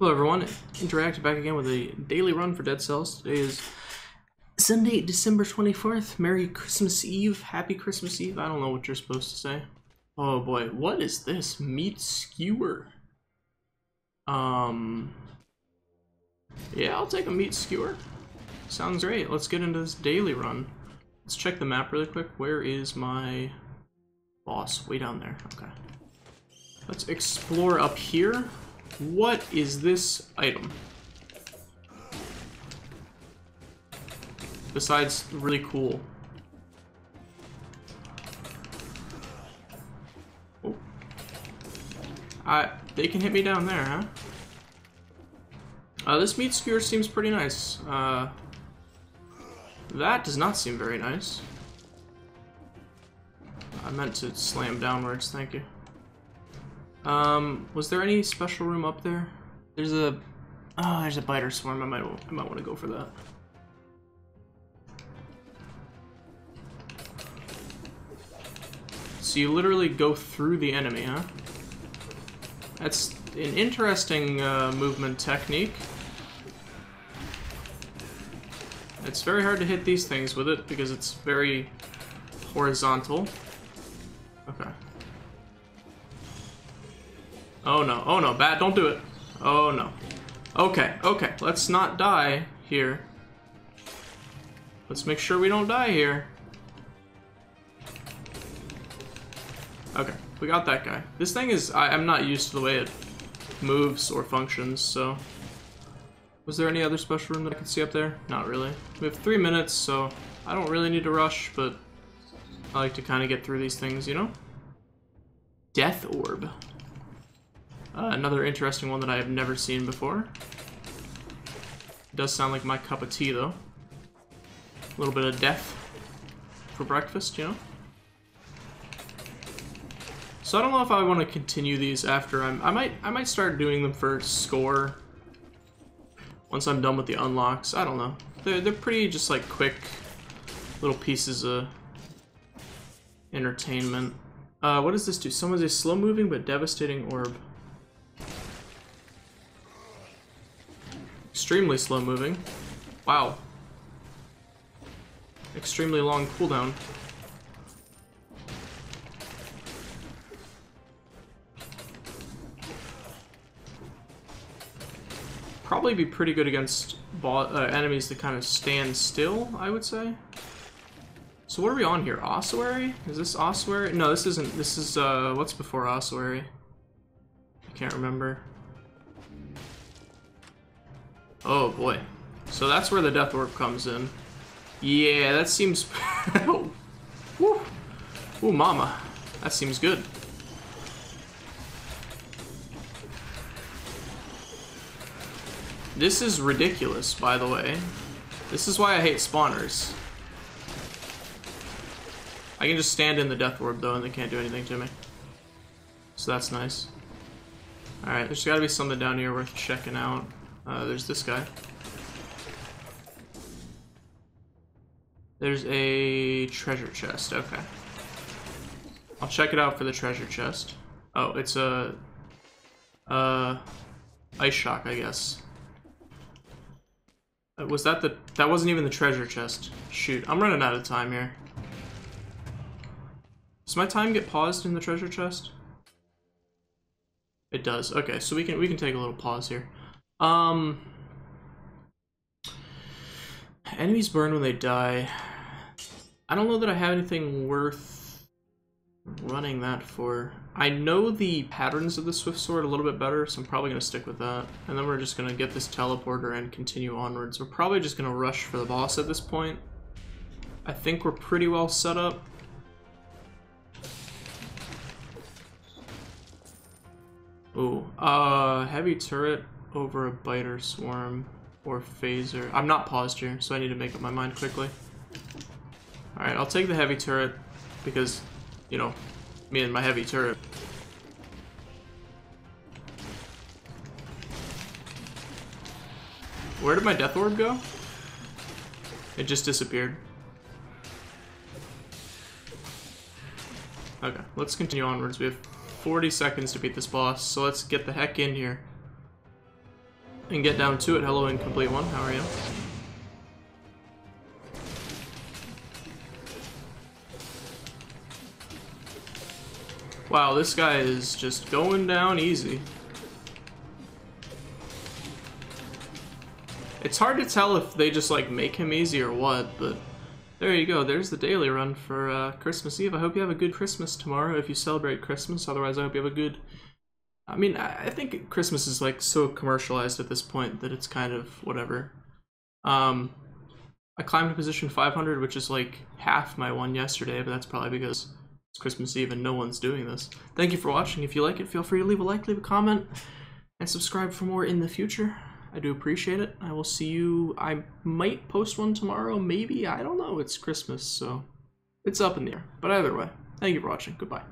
Hello everyone, Interact back again with a daily run for Dead Cells. Today is Sunday, December 24th. Merry Christmas Eve. Happy Christmas Eve. I don't know what you're supposed to say. Oh boy, what is this? Meat skewer. Yeah, I'll take a meat skewer. Sounds great. Let's get into this daily run. Let's check the map really quick. Where is my boss? Way down there. Okay. Let's explore up here. What is this item? Besides, really cool. Oh. They can hit me down there, huh? This meat skewer seems pretty nice. That does not seem very nice. I meant to slam downwards, thank you. Was there any special room up there? There's a... Oh, there's a biter swarm. I might want to go for that. So you literally go through the enemy, huh? That's an interesting movement technique. It's very hard to hit these things with it because it's very horizontal. Okay. Oh no, bad, don't do it. Oh no. Okay, okay, let's not die here. Let's make sure we don't die here. Okay, we got that guy. This thing is, I'm not used to the way it moves or functions, so. Was there any other special room that I could see up there? Not really. We have 3 minutes, so I don't really need to rush, but I like to kind of get through these things, you know? Death orb. Another interesting one that I have never seen before. It does sound like my cup of tea, though. A little bit of death for breakfast, you know? So I don't know if I want to continue these after I might start doing them for score. Once I'm done with the unlocks, I don't know. They're pretty just like quick little pieces of entertainment. What does this do? Summons a slow-moving but devastating orb. Extremely slow moving. Wow. Extremely long cooldown. Probably be pretty good against enemies that kind of stand still, I would say. So what are we on here? Ossuary? Is this Ossuary? No, this isn't. This is, what's before Ossuary? I can't remember. Oh boy. So that's where the death orb comes in. Yeah, that seems... Woo. Ooh, mama. That seems good. This is ridiculous, by the way. This is why I hate spawners. I can just stand in the death orb, though, and they can't do anything to me. So that's nice. Alright, there's gotta be something down here worth checking out. There's this guy. There's a treasure chest, okay. I'll check it out for the treasure chest. Oh, it's a... ice shock, I guess. Was that the... That wasn't even the treasure chest. Shoot, I'm running out of time here. Does my time get paused in the treasure chest? It does, okay, so we can take a little pause here. Enemies burn when they die. I don't know that I have anything worth running that for. I know the patterns of the Swift Sword a little bit better, so I'm probably going to stick with that. And then we're just going to get this teleporter and continue onwards. We're probably just going to rush for the boss at this point. I think we're pretty well set up. Ooh, heavy turret. Over a biter swarm or phaser. I'm not paused here, so I need to make up my mind quickly. Alright, I'll take the heavy turret because, you know, me and my heavy turret. Where did my death orb go? It just disappeared. Okay, let's continue onwards. We have 40 seconds to beat this boss, so let's get the heck in here. and get down to it. Hello, incomplete one. How are you? Wow, this guy is just going down easy. It's hard to tell if they just like make him easy or what, but there you go. There's the daily run for Christmas Eve. I hope you have a good Christmas tomorrow if you celebrate Christmas. Otherwise, I hope you have a good... I mean, I think Christmas is like so commercialized at this point that it's kind of whatever. I climbed to position 500, which is like half my one yesterday, but that's probably because it's Christmas Eve and no one's doing this. Thank you for watching. If you like it, feel free to leave a like, leave a comment, and subscribe for more in the future. I do appreciate it. I will see you. I might post one tomorrow, maybe. I don't know. It's Christmas, so it's up in the air. But either way, thank you for watching. Goodbye.